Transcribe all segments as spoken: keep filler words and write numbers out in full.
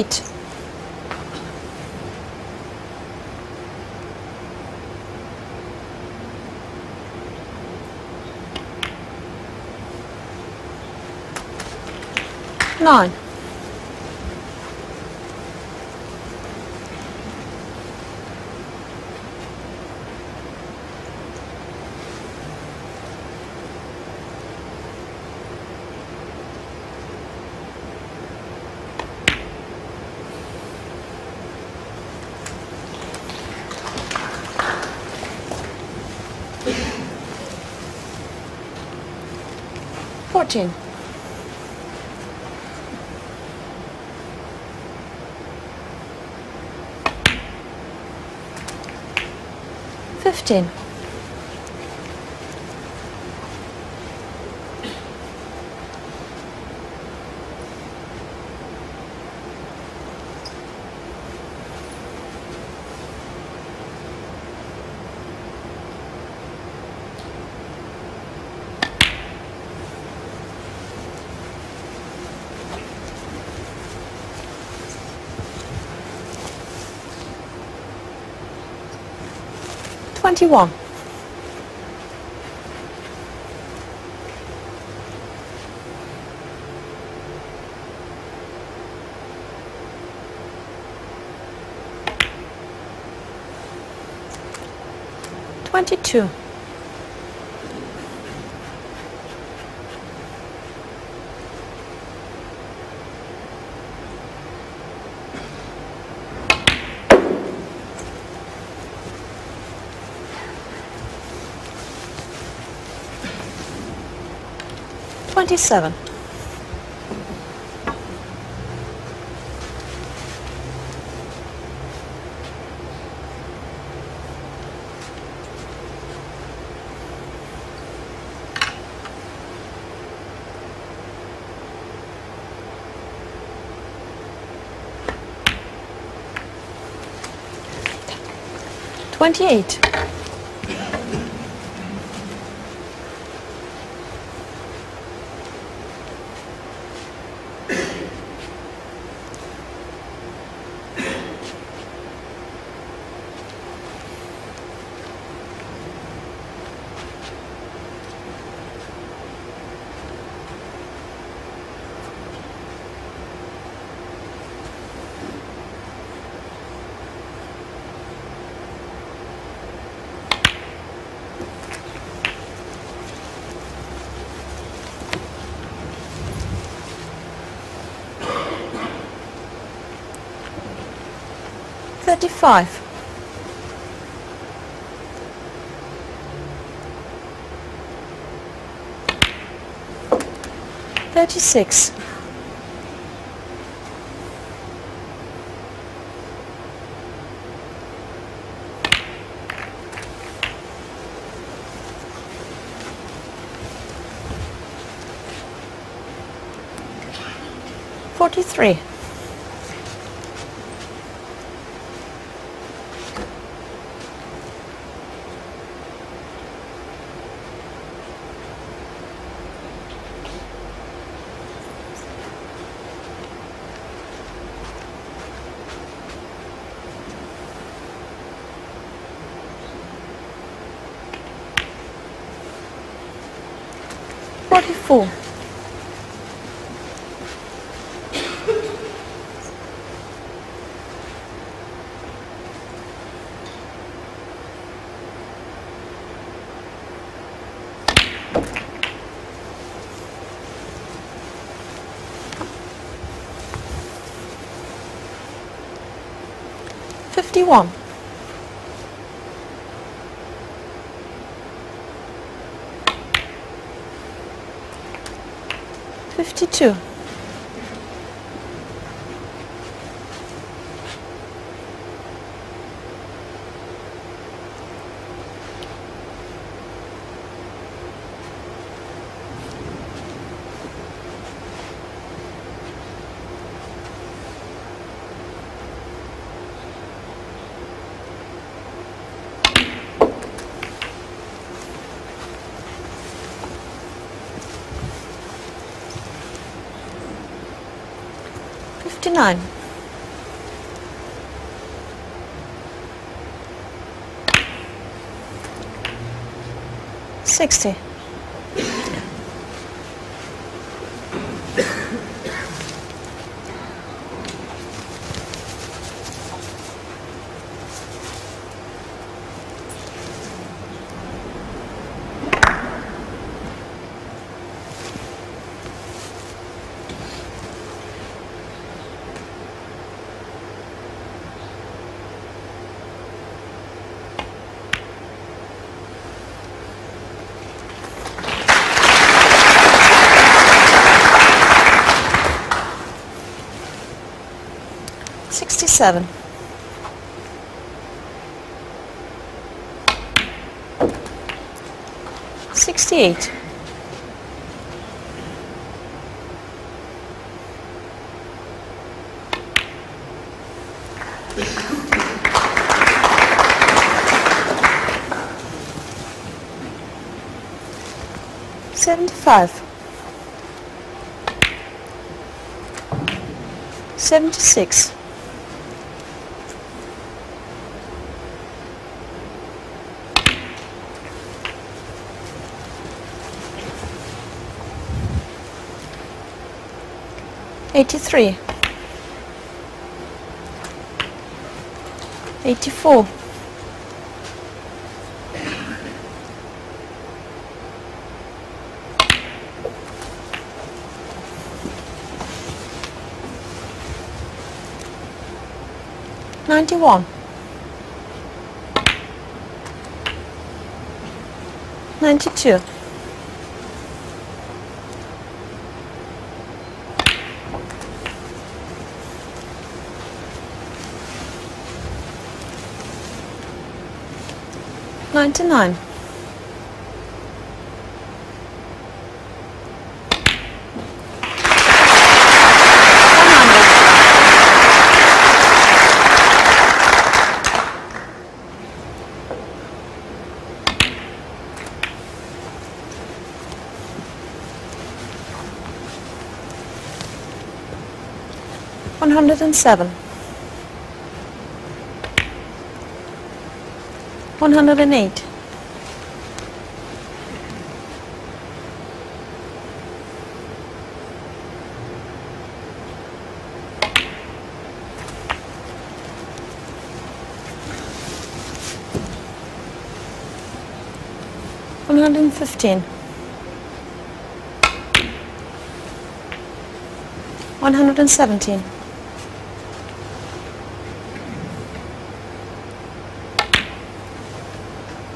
right. Nine. Fourteen. Fifteen. Twenty-one. Twenty-two. Twenty-seven. Twenty-eight. Thirty-five. Thirty-six. Forty-three. Forty-four. Fifty-one. Fifty-two. Fifty-nine. sixty. Sixty-seven. Sixty-eight. Seventy-five. Seventy-six. Eighty-three, eighty-four, ninety-one, ninety-two. ninety-nine, one hundred seven. One hundred and eight, one hundred and fifteen, one hundred and seventeen.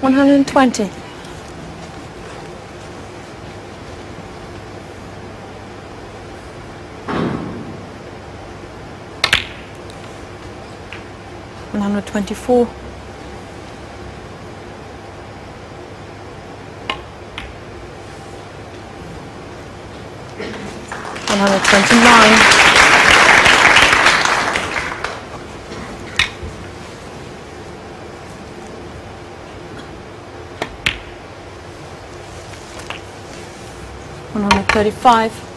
One hundred and twenty, one hundred and twenty-four, one hundred and twenty-nine. Thirty-five.